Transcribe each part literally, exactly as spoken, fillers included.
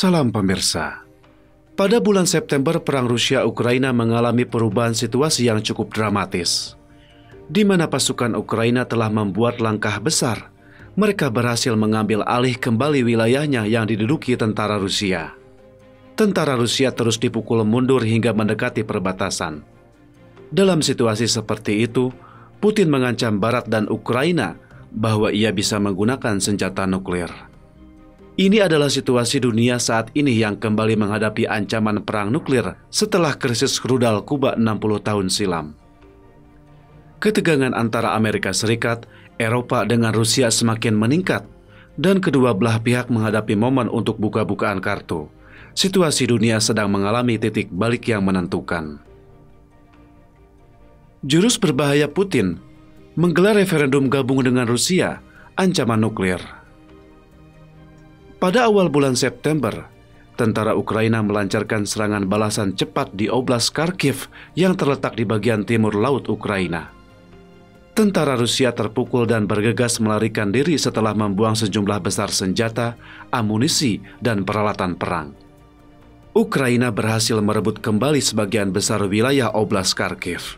Salam pemirsa. Pada bulan September, perang Rusia-Ukraina mengalami perubahan situasi yang cukup dramatis, di mana pasukan Ukraina telah membuat langkah besar. Mereka berhasil mengambil alih kembali wilayahnya yang diduduki tentara Rusia. Tentara Rusia terus dipukul mundur hingga mendekati perbatasan. Dalam situasi seperti itu, Putin mengancam Barat dan Ukraina bahwa ia bisa menggunakan senjata nuklir. Ini adalah situasi dunia saat ini yang kembali menghadapi ancaman perang nuklir setelah krisis rudal Kuba enam puluh tahun silam. Ketegangan antara Amerika Serikat, Eropa dengan Rusia semakin meningkat, dan kedua belah pihak menghadapi momen untuk buka-bukaan kartu. Situasi dunia sedang mengalami titik balik yang menentukan. Jurus berbahaya Putin menggelar referendum gabung dengan Rusia, ancaman nuklir. Pada awal bulan September, tentara Ukraina melancarkan serangan balasan cepat di Oblast Kharkiv yang terletak di bagian timur laut Ukraina. Tentara Rusia terpukul dan bergegas melarikan diri setelah membuang sejumlah besar senjata, amunisi, dan peralatan perang. Ukraina berhasil merebut kembali sebagian besar wilayah Oblast Kharkiv.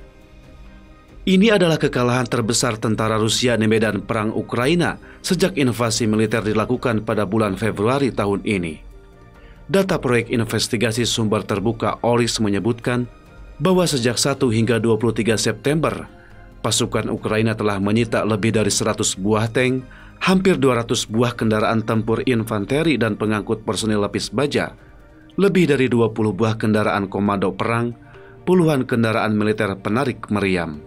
Ini adalah kekalahan terbesar tentara Rusia di medan perang Ukraina sejak invasi militer dilakukan pada bulan Februari tahun ini. Data proyek investigasi sumber terbuka O R I S menyebutkan bahwa sejak satu hingga dua puluh tiga September, pasukan Ukraina telah menyita lebih dari seratus buah tank, hampir dua ratus buah kendaraan tempur infanteri dan pengangkut personil lapis baja, lebih dari dua puluh buah kendaraan komando perang, puluhan kendaraan militer penarik meriam.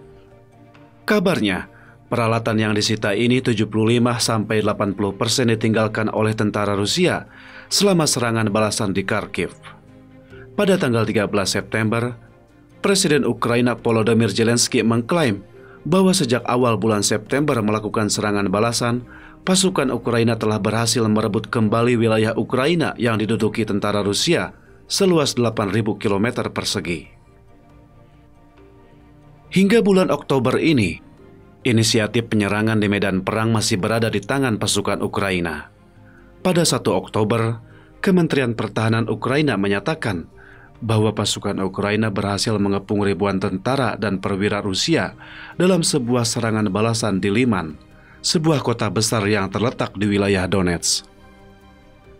Kabarnya, peralatan yang disita ini tujuh puluh lima sampai delapan puluh persen ditinggalkan oleh tentara Rusia selama serangan balasan di Kharkiv. Pada tanggal tiga belas September, Presiden Ukraina Volodymyr Zelensky mengklaim bahwa sejak awal bulan September melakukan serangan balasan, pasukan Ukraina telah berhasil merebut kembali wilayah Ukraina yang diduduki tentara Rusia seluas delapan ribu kilometer persegi. Hingga bulan Oktober ini, inisiatif penyerangan di medan perang masih berada di tangan pasukan Ukraina. Pada satu Oktober, Kementerian Pertahanan Ukraina menyatakan bahwa pasukan Ukraina berhasil mengepung ribuan tentara dan perwira Rusia dalam sebuah serangan balasan di Liman, sebuah kota besar yang terletak di wilayah Donetsk.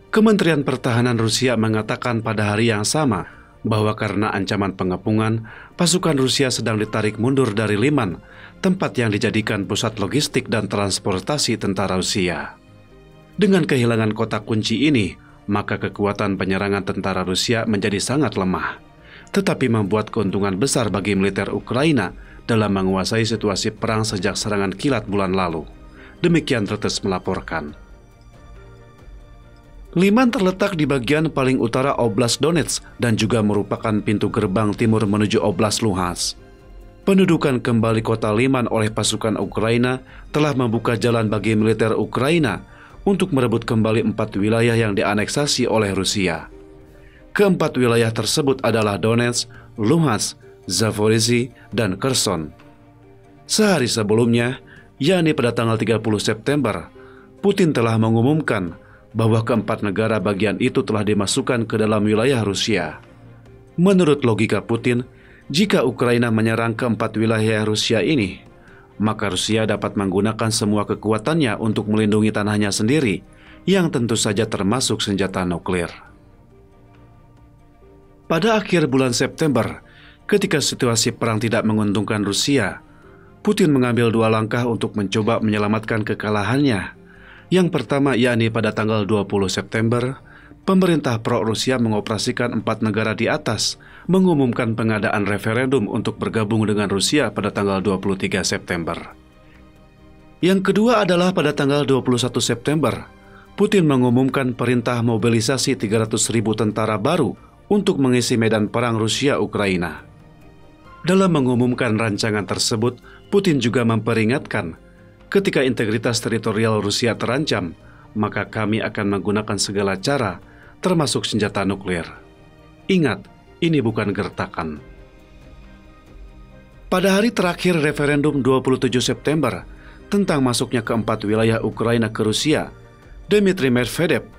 Kementerian Pertahanan Rusia mengatakan pada hari yang sama bahwa karena ancaman pengepungan, pasukan Rusia sedang ditarik mundur dari Liman, tempat yang dijadikan pusat logistik dan transportasi tentara Rusia. Dengan kehilangan kota kunci ini, maka kekuatan penyerangan tentara Rusia menjadi sangat lemah, tetapi membuat keuntungan besar bagi militer Ukraina dalam menguasai situasi perang sejak serangan kilat bulan lalu. Demikian Reuters melaporkan. Liman terletak di bagian paling utara Oblast Donetsk dan juga merupakan pintu gerbang timur menuju Oblast Luhansk. Pendudukan kembali kota Liman oleh pasukan Ukraina telah membuka jalan bagi militer Ukraina untuk merebut kembali empat wilayah yang dianeksasi oleh Rusia. Keempat wilayah tersebut adalah Donetsk, Luhansk, Zaporizhzhia, dan Kherson. Sehari sebelumnya, yakni pada tanggal tiga puluh September, Putin telah mengumumkan bahwa keempat negara bagian itu telah dimasukkan ke dalam wilayah Rusia. Menurut logika Putin, jika Ukraina menyerang keempat wilayah Rusia ini, maka Rusia dapat menggunakan semua kekuatannya untuk melindungi tanahnya sendiri, yang tentu saja termasuk senjata nuklir. Pada akhir bulan September, ketika situasi perang tidak menguntungkan Rusia, Putin mengambil dua langkah untuk mencoba menyelamatkan kekalahannya. Yang pertama, yakni pada tanggal dua puluh September, pemerintah pro-Rusia mengoperasikan empat negara di atas, mengumumkan pengadaan referendum untuk bergabung dengan Rusia pada tanggal dua puluh tiga September. Yang kedua adalah pada tanggal dua puluh satu September, Putin mengumumkan perintah mobilisasi tiga ratus ribu tentara baru untuk mengisi medan perang Rusia-Ukraina. Dalam mengumumkan rancangan tersebut, Putin juga memperingatkan, ketika integritas teritorial Rusia terancam, maka kami akan menggunakan segala cara, termasuk senjata nuklir. Ingat, ini bukan gertakan. Pada hari terakhir referendum dua puluh tujuh September tentang masuknya keempat wilayah Ukraina ke Rusia, Dmitry Medvedev,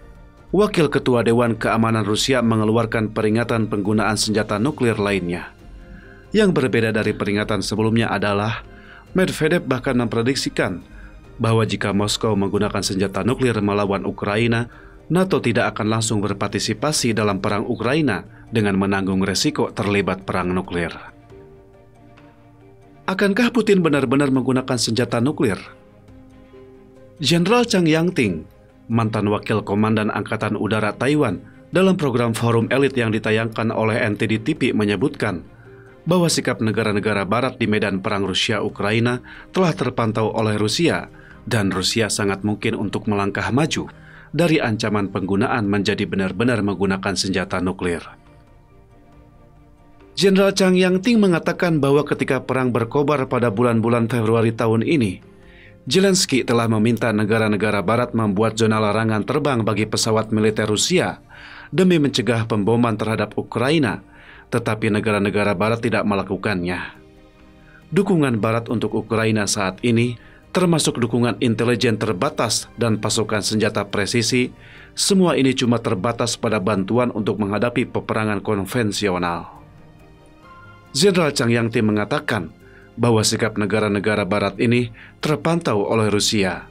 Wakil Ketua Dewan Keamanan Rusia mengeluarkan peringatan penggunaan senjata nuklir lainnya. Yang berbeda dari peringatan sebelumnya adalah Medvedev bahkan memprediksikan bahwa jika Moskow menggunakan senjata nuklir melawan Ukraina, NATO tidak akan langsung berpartisipasi dalam perang Ukraina dengan menanggung resiko terlibat perang nuklir. Akankah Putin benar-benar menggunakan senjata nuklir? Jenderal Chang Yangting, mantan wakil komandan Angkatan Udara Taiwan, dalam program Forum Elit yang ditayangkan oleh N T D T V menyebutkan bahwa sikap negara-negara barat di medan perang Rusia-Ukraina telah terpantau oleh Rusia, dan Rusia sangat mungkin untuk melangkah maju dari ancaman penggunaan menjadi benar-benar menggunakan senjata nuklir. Jenderal Chang Yangting mengatakan bahwa ketika perang berkobar pada bulan-bulan Februari tahun ini, Zelensky telah meminta negara-negara barat membuat zona larangan terbang bagi pesawat militer Rusia demi mencegah pemboman terhadap Ukraina, tetapi negara-negara barat tidak melakukannya. Dukungan barat untuk Ukraina saat ini, termasuk dukungan intelijen terbatas dan pasokan senjata presisi, semua ini cuma terbatas pada bantuan untuk menghadapi peperangan konvensional. Jenderal Chang Yangting mengatakan bahwa sikap negara-negara barat ini terpantau oleh Rusia.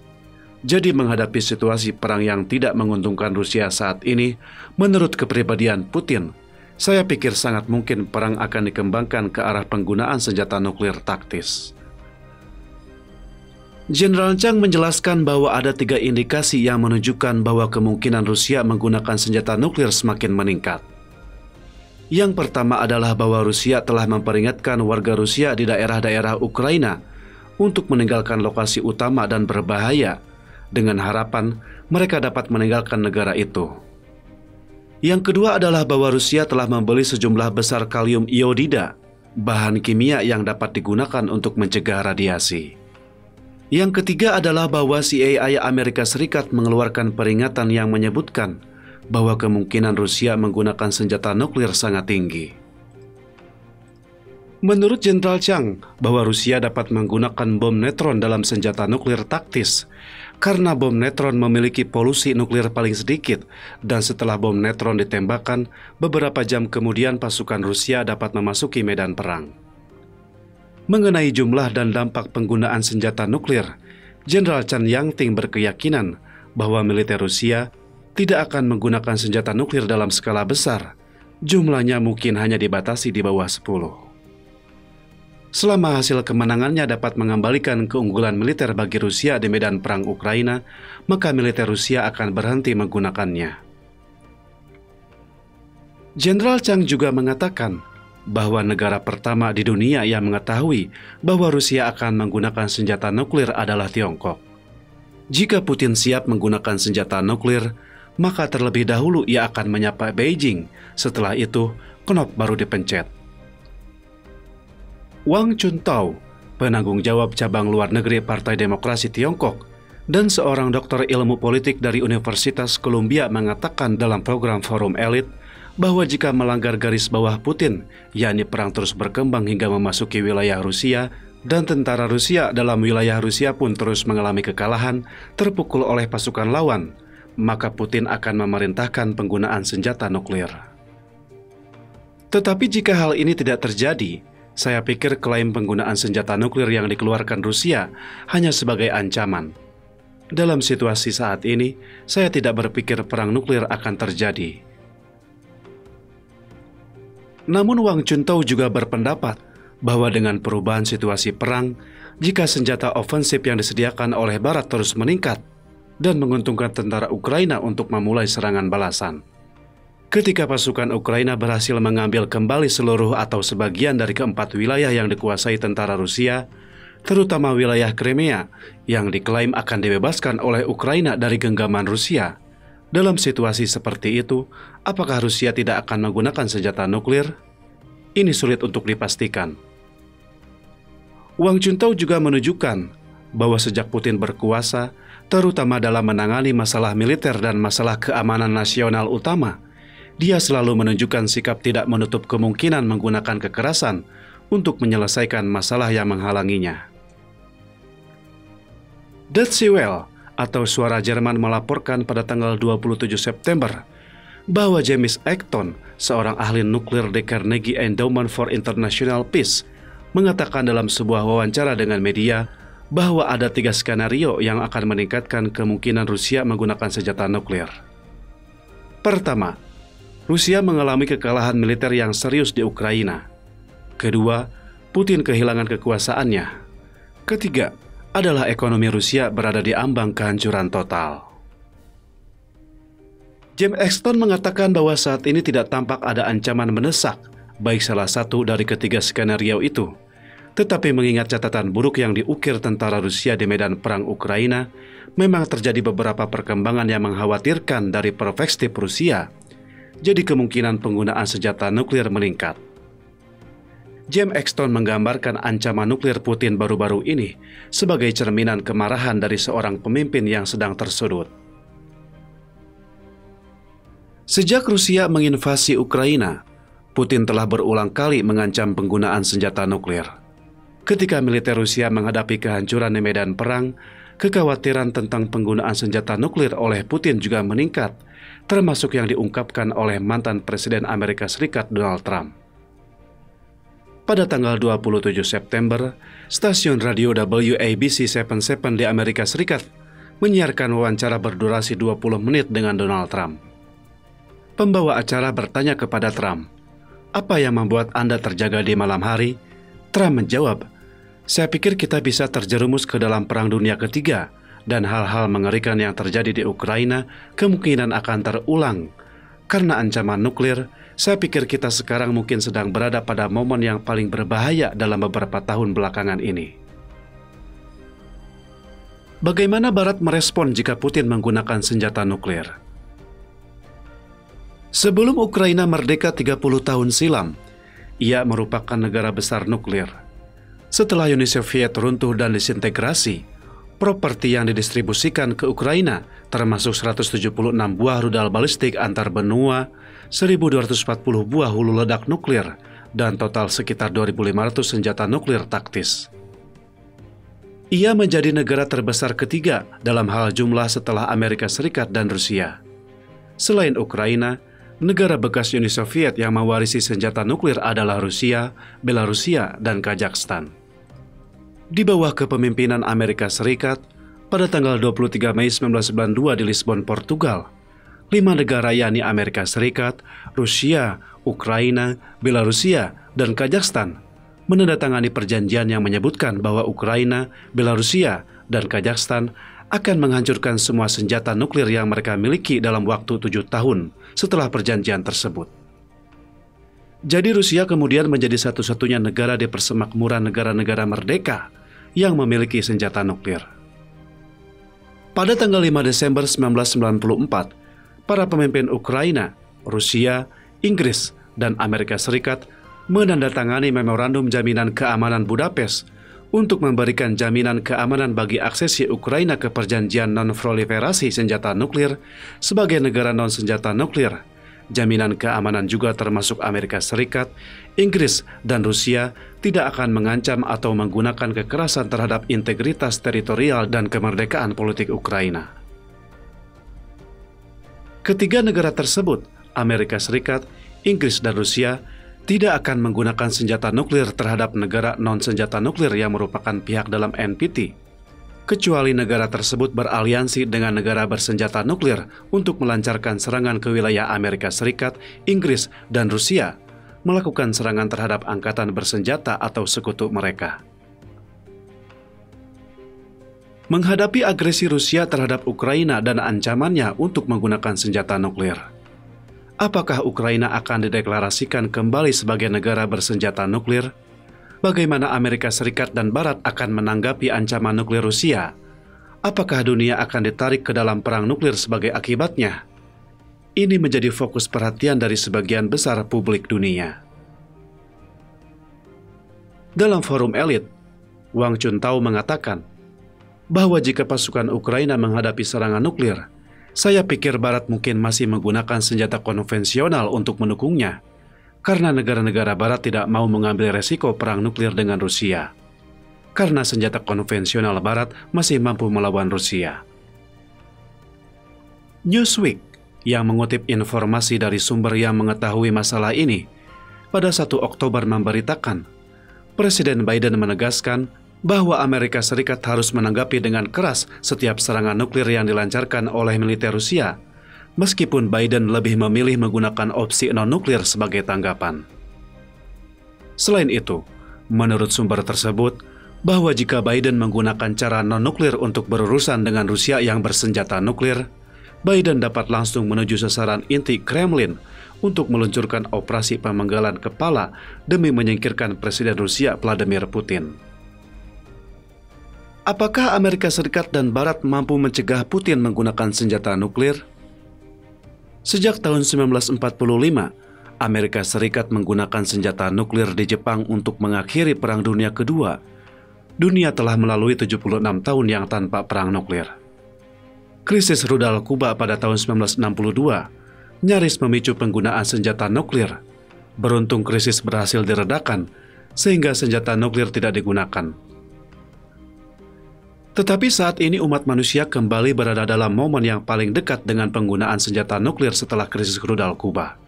Jadi menghadapi situasi perang yang tidak menguntungkan Rusia saat ini, menurut kepribadian Putin, saya pikir sangat mungkin perang akan dikembangkan ke arah penggunaan senjata nuklir taktis. Jenderal Chang menjelaskan bahwa ada tiga indikasi yang menunjukkan bahwa kemungkinan Rusia menggunakan senjata nuklir semakin meningkat. Yang pertama adalah bahwa Rusia telah memperingatkan warga Rusia di daerah-daerah Ukraina untuk meninggalkan lokasi utama dan berbahaya, dengan harapan mereka dapat meninggalkan negara itu. Yang kedua adalah bahwa Rusia telah membeli sejumlah besar kalium iodida, bahan kimia yang dapat digunakan untuk mencegah radiasi. Yang ketiga adalah bahwa C I A Amerika Serikat mengeluarkan peringatan yang menyebutkan bahwa kemungkinan Rusia menggunakan senjata nuklir sangat tinggi. Menurut Jenderal Chang, bahwa Rusia dapat menggunakan bom netron dalam senjata nuklir taktis, karena bom netron memiliki polusi nuklir paling sedikit, dan setelah bom netron ditembakkan, beberapa jam kemudian pasukan Rusia dapat memasuki medan perang. Mengenai jumlah dan dampak penggunaan senjata nuklir, Jenderal Chang Yangting berkeyakinan bahwa militer Rusia tidak akan menggunakan senjata nuklir dalam skala besar. Jumlahnya mungkin hanya dibatasi di bawah sepuluh. Selama hasil kemenangannya dapat mengembalikan keunggulan militer bagi Rusia di medan perang Ukraina, maka militer Rusia akan berhenti menggunakannya. Jenderal Chang juga mengatakan bahwa negara pertama di dunia yang mengetahui bahwa Rusia akan menggunakan senjata nuklir adalah Tiongkok. Jika Putin siap menggunakan senjata nuklir, maka terlebih dahulu ia akan menyapa Beijing, setelah itu knop baru dipencet. Wang Juntao, penanggung jawab cabang luar negeri Partai Demokrasi Tiongkok, dan seorang dokter ilmu politik dari Universitas Columbia mengatakan dalam program Forum Elit bahwa jika melanggar garis bawah Putin, yakni perang terus berkembang hingga memasuki wilayah Rusia, dan tentara Rusia dalam wilayah Rusia pun terus mengalami kekalahan, terpukul oleh pasukan lawan, maka Putin akan memerintahkan penggunaan senjata nuklir. Tetapi jika hal ini tidak terjadi, saya pikir klaim penggunaan senjata nuklir yang dikeluarkan Rusia hanya sebagai ancaman. Dalam situasi saat ini, saya tidak berpikir perang nuklir akan terjadi. Namun Wang Juntao juga berpendapat bahwa dengan perubahan situasi perang, jika senjata ofensif yang disediakan oleh Barat terus meningkat, dan menguntungkan tentara Ukraina untuk memulai serangan balasan. Ketika pasukan Ukraina berhasil mengambil kembali seluruh atau sebagian dari keempat wilayah yang dikuasai tentara Rusia, terutama wilayah Krimea, yang diklaim akan dibebaskan oleh Ukraina dari genggaman Rusia. Dalam situasi seperti itu, apakah Rusia tidak akan menggunakan senjata nuklir? Ini sulit untuk dipastikan. Wang Juntao juga menunjukkan bahwa sejak Putin berkuasa, terutama dalam menangani masalah militer dan masalah keamanan nasional utama, dia selalu menunjukkan sikap tidak menutup kemungkinan menggunakan kekerasan untuk menyelesaikan masalah yang menghalanginya. That's well, atau Suara Jerman melaporkan pada tanggal dua puluh tujuh September bahwa James Acton, seorang ahli nuklir di Carnegie Endowment for International Peace, mengatakan dalam sebuah wawancara dengan media bahwa ada tiga skenario yang akan meningkatkan kemungkinan Rusia menggunakan senjata nuklir. Pertama, Rusia mengalami kekalahan militer yang serius di Ukraina. Kedua, Putin kehilangan kekuasaannya. Ketiga, adalah ekonomi Rusia berada di ambang kehancuran total. James Exton mengatakan bahwa saat ini tidak tampak ada ancaman mendesak, baik salah satu dari ketiga skenario itu. Tetapi mengingat catatan buruk yang diukir tentara Rusia di medan perang Ukraina, memang terjadi beberapa perkembangan yang mengkhawatirkan dari perspektif Rusia. Jadi kemungkinan penggunaan senjata nuklir meningkat. James Exton menggambarkan ancaman nuklir Putin baru-baru ini sebagai cerminan kemarahan dari seorang pemimpin yang sedang tersudut. Sejak Rusia menginvasi Ukraina, Putin telah berulang kali mengancam penggunaan senjata nuklir. Ketika militer Rusia menghadapi kehancuran di medan perang, kekhawatiran tentang penggunaan senjata nuklir oleh Putin juga meningkat, termasuk yang diungkapkan oleh mantan Presiden Amerika Serikat Donald Trump. Pada tanggal dua puluh tujuh September, stasiun radio W A B C tujuh puluh tujuh di Amerika Serikat menyiarkan wawancara berdurasi dua puluh menit dengan Donald Trump. Pembawa acara bertanya kepada Trump, "Apa yang membuat Anda terjaga di malam hari?" Trump menjawab, "Saya pikir kita bisa terjerumus ke dalam Perang Dunia Ketiga, dan hal-hal mengerikan yang terjadi di Ukraina kemungkinan akan terulang. Karena ancaman nuklir, saya pikir kita sekarang mungkin sedang berada pada momen yang paling berbahaya dalam beberapa tahun belakangan ini." Bagaimana Barat merespon jika Putin menggunakan senjata nuklir? Sebelum Ukraina merdeka tiga puluh tahun silam, ia merupakan negara besar nuklir. Setelah Uni Soviet runtuh dan disintegrasi, properti yang didistribusikan ke Ukraina, termasuk seratus tujuh puluh enam buah rudal balistik antar benua, seribu dua ratus empat puluh buah hulu ledak nuklir, dan total sekitar dua ribu lima ratus senjata nuklir taktis. Ia menjadi negara terbesar ketiga dalam hal jumlah setelah Amerika Serikat dan Rusia. Selain Ukraina, negara bekas Uni Soviet yang mewarisi senjata nuklir adalah Rusia, Belarusia, dan Kazakhstan. Di bawah kepemimpinan Amerika Serikat, pada tanggal dua puluh tiga Mei seribu sembilan ratus sembilan puluh dua di Lisbon, Portugal, lima negara yakni Amerika Serikat, Rusia, Ukraina, Belarusia, dan Kazakhstan menandatangani perjanjian yang menyebutkan bahwa Ukraina, Belarusia, dan Kazakhstan akan menghancurkan semua senjata nuklir yang mereka miliki dalam waktu tujuh tahun setelah perjanjian tersebut. Jadi Rusia kemudian menjadi satu-satunya negara di persemakmuran negara-negara merdeka yang memiliki senjata nuklir. Pada tanggal lima Desember seribu sembilan ratus sembilan puluh empat, para pemimpin Ukraina, Rusia, Inggris, dan Amerika Serikat menandatangani memorandum jaminan keamanan Budapest untuk memberikan jaminan keamanan bagi aksesi Ukraina ke perjanjian non-proliferasi senjata nuklir sebagai negara non-senjata nuklir. Jaminan keamanan juga termasuk Amerika Serikat, Inggris, dan Rusia tidak akan mengancam atau menggunakan kekerasan terhadap integritas teritorial dan kemerdekaan politik Ukraina. Ketiga negara tersebut, Amerika Serikat, Inggris, dan Rusia, tidak akan menggunakan senjata nuklir terhadap negara non-senjata nuklir yang merupakan pihak dalam N P T, kecuali negara tersebut beraliansi dengan negara bersenjata nuklir untuk melancarkan serangan ke wilayah Amerika Serikat, Inggris, dan Rusia, melakukan serangan terhadap angkatan bersenjata atau sekutu mereka. Menghadapi agresi Rusia terhadap Ukraina dan ancamannya untuk menggunakan senjata nuklir, apakah Ukraina akan dideklarasikan kembali sebagai negara bersenjata nuklir? Bagaimana Amerika Serikat dan Barat akan menanggapi ancaman nuklir Rusia? Apakah dunia akan ditarik ke dalam perang nuklir sebagai akibatnya? Ini menjadi fokus perhatian dari sebagian besar publik dunia. Dalam forum elit, Wang Juntao mengatakan bahwa jika pasukan Ukraina menghadapi serangan nuklir, saya pikir Barat mungkin masih menggunakan senjata konvensional untuk mendukungnya, karena negara-negara Barat tidak mau mengambil resiko perang nuklir dengan Rusia. Karena senjata konvensional Barat masih mampu melawan Rusia. Newsweek yang mengutip informasi dari sumber yang mengetahui masalah ini pada satu Oktober memberitakan, Presiden Biden menegaskan bahwa Amerika Serikat harus menanggapi dengan keras setiap serangan nuklir yang dilancarkan oleh militer Rusia, meskipun Biden lebih memilih menggunakan opsi non-nuklir sebagai tanggapan. Selain itu, menurut sumber tersebut, bahwa jika Biden menggunakan cara non-nuklir untuk berurusan dengan Rusia yang bersenjata nuklir, Biden dapat langsung menuju sasaran inti Kremlin untuk meluncurkan operasi pemenggalan kepala demi menyingkirkan Presiden Rusia Vladimir Putin. Apakah Amerika Serikat dan Barat mampu mencegah Putin menggunakan senjata nuklir? Sejak tahun seribu sembilan ratus empat puluh lima, Amerika Serikat menggunakan senjata nuklir di Jepang untuk mengakhiri Perang Dunia Kedua. Dunia telah melalui tujuh puluh enam tahun yang tanpa perang nuklir. Krisis rudal Kuba pada tahun seribu sembilan ratus enam puluh dua nyaris memicu penggunaan senjata nuklir. Beruntung krisis berhasil diredakan, sehingga senjata nuklir tidak digunakan. Tetapi saat ini umat manusia kembali berada dalam momen yang paling dekat dengan penggunaan senjata nuklir setelah krisis rudal Kuba.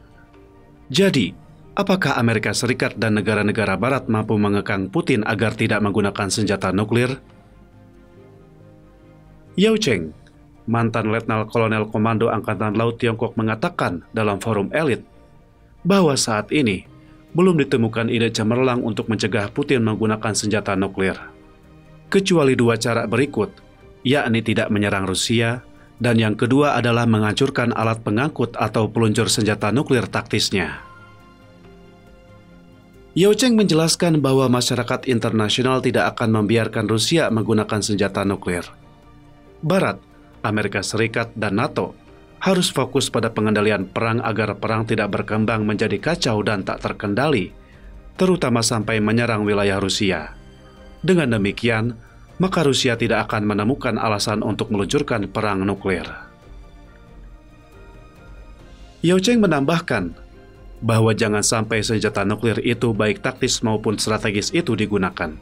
Jadi, apakah Amerika Serikat dan negara-negara Barat mampu mengekang Putin agar tidak menggunakan senjata nuklir? Yao Cheng, mantan Letnan Kolonel Komando Angkatan Laut Tiongkok, mengatakan dalam forum elit bahwa saat ini belum ditemukan ide cemerlang untuk mencegah Putin menggunakan senjata nuklir, kecuali dua cara berikut, yakni tidak menyerang Rusia, dan yang kedua adalah menghancurkan alat pengangkut atau peluncur senjata nuklir taktisnya. Yao Cheng menjelaskan bahwa masyarakat internasional tidak akan membiarkan Rusia menggunakan senjata nuklir. Barat, Amerika Serikat, dan NATO harus fokus pada pengendalian perang agar perang tidak berkembang menjadi kacau dan tak terkendali, terutama sampai menyerang wilayah Rusia. Dengan demikian, maka Rusia tidak akan menemukan alasan untuk meluncurkan perang nuklir. Yao Cheng menambahkan bahwa jangan sampai senjata nuklir itu baik taktis maupun strategis itu digunakan.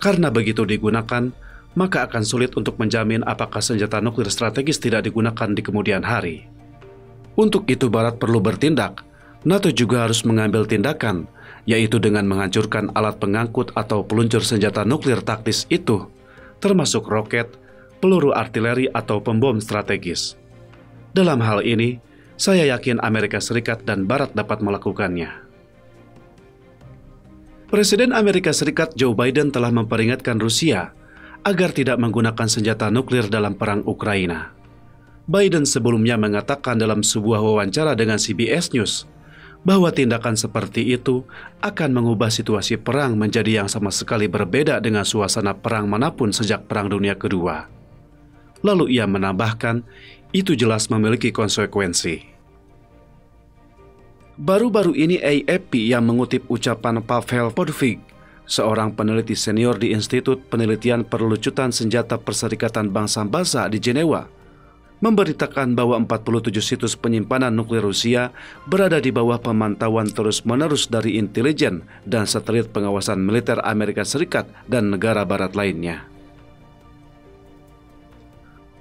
Karena begitu digunakan, maka akan sulit untuk menjamin apakah senjata nuklir strategis tidak digunakan di kemudian hari. Untuk itu Barat perlu bertindak, NATO juga harus mengambil tindakan, yaitu dengan menghancurkan alat pengangkut atau peluncur senjata nuklir taktis itu, termasuk roket, peluru artileri, atau pembom strategis. Dalam hal ini, saya yakin Amerika Serikat dan Barat dapat melakukannya. Presiden Amerika Serikat Joe Biden telah memperingatkan Rusia agar tidak menggunakan senjata nuklir dalam perang Ukraina. Biden sebelumnya mengatakan dalam sebuah wawancara dengan C B S News bahwa tindakan seperti itu akan mengubah situasi perang menjadi yang sama sekali berbeda dengan suasana perang manapun sejak Perang Dunia Kedua. Lalu ia menambahkan, itu jelas memiliki konsekuensi. Baru-baru ini A F P yang mengutip ucapan Pavel Podvig, seorang peneliti senior di Institut Penelitian Perlucutan Senjata Perserikatan Bangsa-Bangsa di Jenewa, memberitakan bahwa empat puluh tujuh situs penyimpanan nuklir Rusia berada di bawah pemantauan terus-menerus dari intelijen dan satelit pengawasan militer Amerika Serikat dan negara barat lainnya.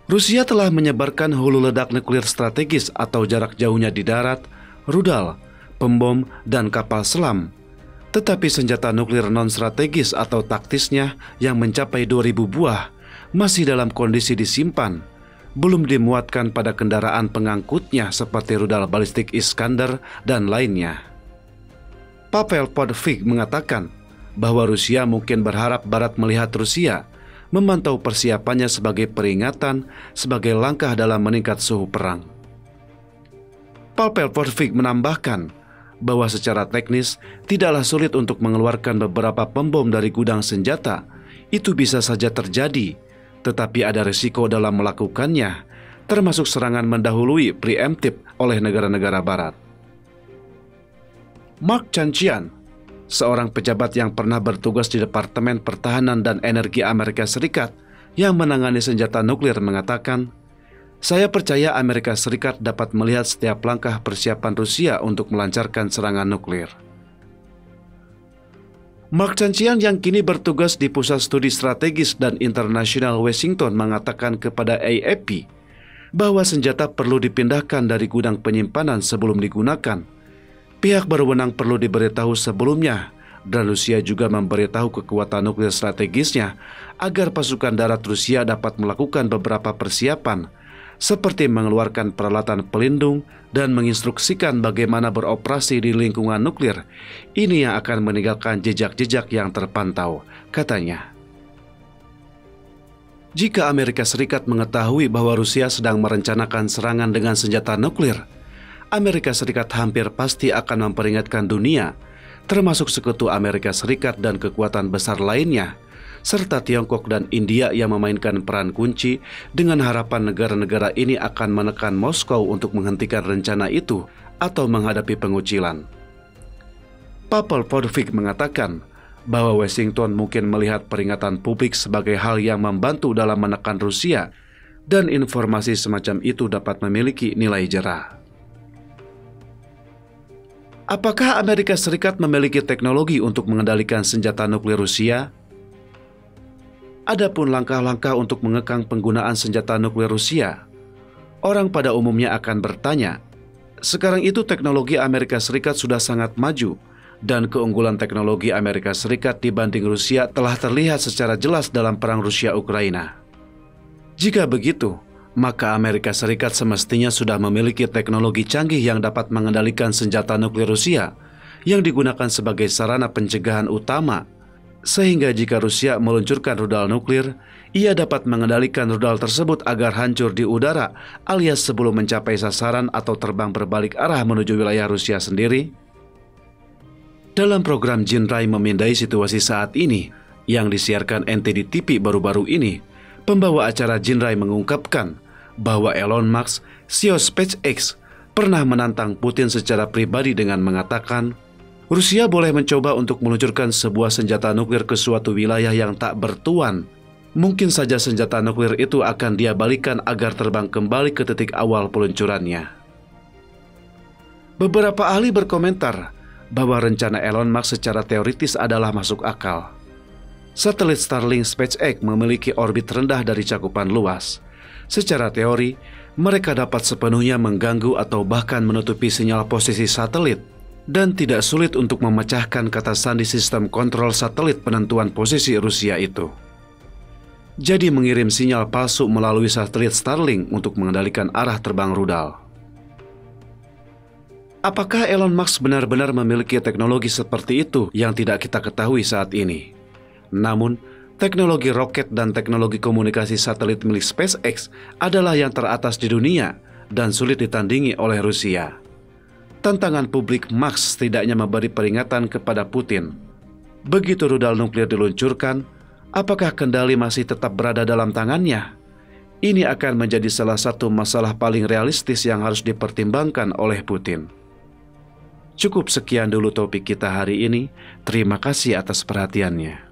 Rusia telah menyebarkan hulu ledak nuklir strategis atau jarak jauhnya di darat, rudal, pembom, dan kapal selam. Tetapi senjata nuklir non-strategis atau taktisnya yang mencapai dua ribu buah masih dalam kondisi disimpan, belum dimuatkan pada kendaraan pengangkutnya seperti rudal balistik Iskander dan lainnya. Pavel Podvig mengatakan bahwa Rusia mungkin berharap Barat melihat Rusia memantau persiapannya sebagai peringatan sebagai langkah dalam meningkat suhu perang. Pavel Podvig menambahkan bahwa secara teknis tidaklah sulit untuk mengeluarkan beberapa pembom dari gudang senjata. Itu bisa saja terjadi, tetapi ada risiko dalam melakukannya, termasuk serangan mendahului preemptif oleh negara-negara barat. Mark Cancian, seorang pejabat yang pernah bertugas di Departemen Pertahanan dan Energi Amerika Serikat yang menangani senjata nuklir, mengatakan, "Saya percaya Amerika Serikat dapat melihat setiap langkah persiapan Rusia untuk melancarkan serangan nuklir." Mark Cancian yang kini bertugas di Pusat Studi Strategis dan Internasional Washington mengatakan kepada A F P bahwa senjata perlu dipindahkan dari gudang penyimpanan sebelum digunakan. Pihak berwenang perlu diberitahu sebelumnya, dan Rusia juga memberitahu kekuatan nuklir strategisnya agar pasukan darat Rusia dapat melakukan beberapa persiapan, seperti mengeluarkan peralatan pelindung dan menginstruksikan bagaimana beroperasi di lingkungan nuklir. Ini yang akan meninggalkan jejak-jejak yang terpantau, katanya. Jika Amerika Serikat mengetahui bahwa Rusia sedang merencanakan serangan dengan senjata nuklir, Amerika Serikat hampir pasti akan memperingatkan dunia, termasuk sekutu Amerika Serikat dan kekuatan besar lainnya, serta Tiongkok dan India yang memainkan peran kunci dengan harapan negara-negara ini akan menekan Moskow untuk menghentikan rencana itu atau menghadapi pengucilan. Pavel Podvig mengatakan bahwa Washington mungkin melihat peringatan publik sebagai hal yang membantu dalam menekan Rusia, dan informasi semacam itu dapat memiliki nilai jera. Apakah Amerika Serikat memiliki teknologi untuk mengendalikan senjata nuklir Rusia? Adapun langkah-langkah untuk mengekang penggunaan senjata nuklir Rusia, orang pada umumnya akan bertanya, sekarang itu teknologi Amerika Serikat sudah sangat maju, dan keunggulan teknologi Amerika Serikat dibanding Rusia telah terlihat secara jelas dalam perang Rusia-Ukraina. Jika begitu, maka Amerika Serikat semestinya sudah memiliki teknologi canggih yang dapat mengendalikan senjata nuklir Rusia, yang digunakan sebagai sarana pencegahan utama, sehingga jika Rusia meluncurkan rudal nuklir, ia dapat mengendalikan rudal tersebut agar hancur di udara, alias sebelum mencapai sasaran atau terbang berbalik arah menuju wilayah Rusia sendiri. Dalam program Jin Rai memindai situasi saat ini, yang disiarkan N T D T V baru-baru ini, pembawa acara Jin Rai mengungkapkan bahwa Elon Musk, C E O SpaceX, pernah menantang Putin secara pribadi dengan mengatakan, Rusia boleh mencoba untuk meluncurkan sebuah senjata nuklir ke suatu wilayah yang tak bertuan. Mungkin saja senjata nuklir itu akan dia balikan agar terbang kembali ke titik awal peluncurannya. Beberapa ahli berkomentar bahwa rencana Elon Musk secara teoritis adalah masuk akal. Satelit Starlink SpaceX memiliki orbit rendah dari cakupan luas. Secara teori, mereka dapat sepenuhnya mengganggu atau bahkan menutupi sinyal posisi satelit, dan tidak sulit untuk memecahkan kata sandi sistem kontrol satelit penentuan posisi Rusia itu. Jadi mengirim sinyal palsu melalui satelit Starlink untuk mengendalikan arah terbang rudal. Apakah Elon Musk benar-benar memiliki teknologi seperti itu yang tidak kita ketahui saat ini? Namun, teknologi roket dan teknologi komunikasi satelit milik SpaceX adalah yang teratas di dunia dan sulit ditandingi oleh Rusia. Tantangan publik Musk setidaknya memberi peringatan kepada Putin. Begitu rudal nuklir diluncurkan, apakah kendali masih tetap berada dalam tangannya? Ini akan menjadi salah satu masalah paling realistis yang harus dipertimbangkan oleh Putin. Cukup sekian dulu topik kita hari ini. Terima kasih atas perhatiannya.